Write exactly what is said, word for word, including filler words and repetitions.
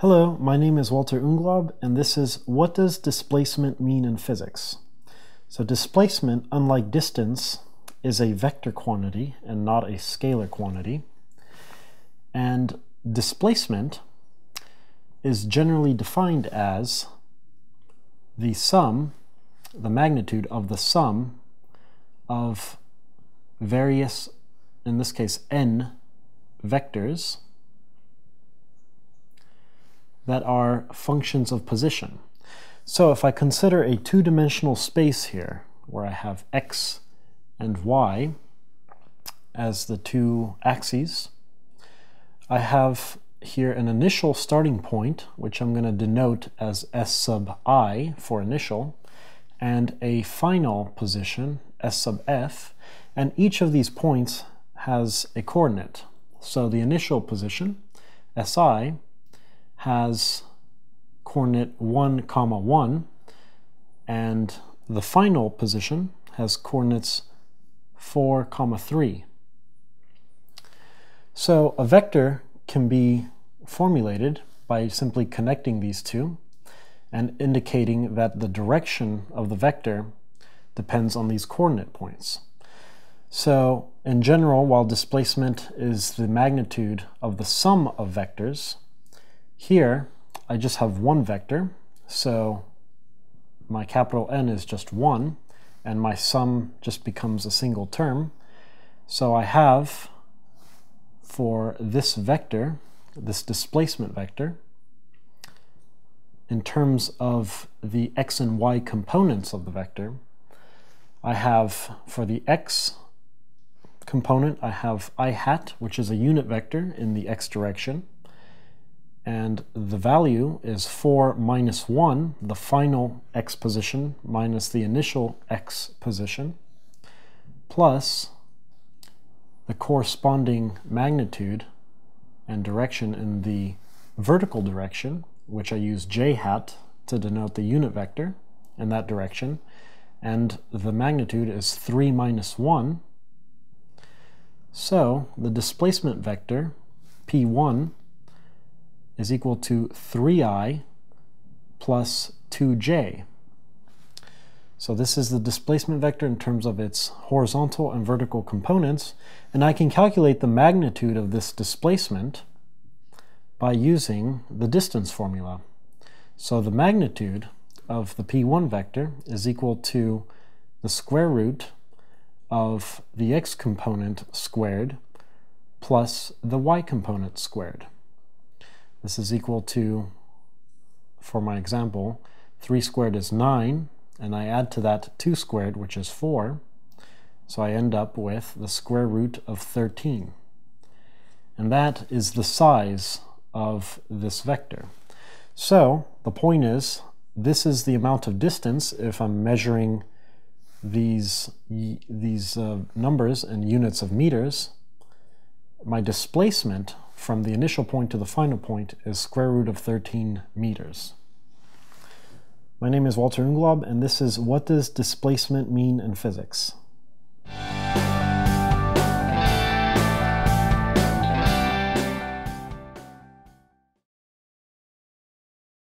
Hello, my name is Walter Unglaub, and this is What Does Displacement Mean in Physics? So displacement, unlike distance, is a vector quantity and not a scalar quantity. And displacement is generally defined as the sum, the magnitude of the sum of various, in this case, n vectors that are functions of position. So if I consider a two-dimensional space here, where I have x and y as the two axes, I have here an initial starting point, which I'm going to denote as s sub I for initial, and a final position, s sub f, and each of these points has a coordinate. So the initial position, si, has coordinate one comma one, and the final position has coordinates four comma three. So a vector can be formulated by simply connecting these two and indicating that the direction of the vector depends on these coordinate points. So in general, while displacement is the magnitude of the sum of vectors, here, I just have one vector, so my capital N is just one, and my sum just becomes a single term. So I have, for this vector, this displacement vector, in terms of the x and y components of the vector, I have, for the x component, I have I hat, which is a unit vector in the x direction, and the value is four minus one, the final x position minus the initial x position, plus the corresponding magnitude and direction in the vertical direction, which I use j hat to denote the unit vector in that direction, and the magnitude is three minus one. So the displacement vector p one is equal to three i plus two j. So this is the displacement vector in terms of its horizontal and vertical components, and I can calculate the magnitude of this displacement by using the distance formula. So the magnitude of the p one vector is equal to the square root of the x component squared plus the y component squared. This is equal to, for my example, three squared is nine, and I add to that two squared, which is four, so I end up with the square root of thirteen. And that is the size of this vector. So the point is, this is the amount of distance if I'm measuring these, these uh, numbers in units of meters. My displacement from the initial point to the final point is square root of thirteen meters. My name is Walter Unglaub, and this is What Does Displacement Mean in Physics?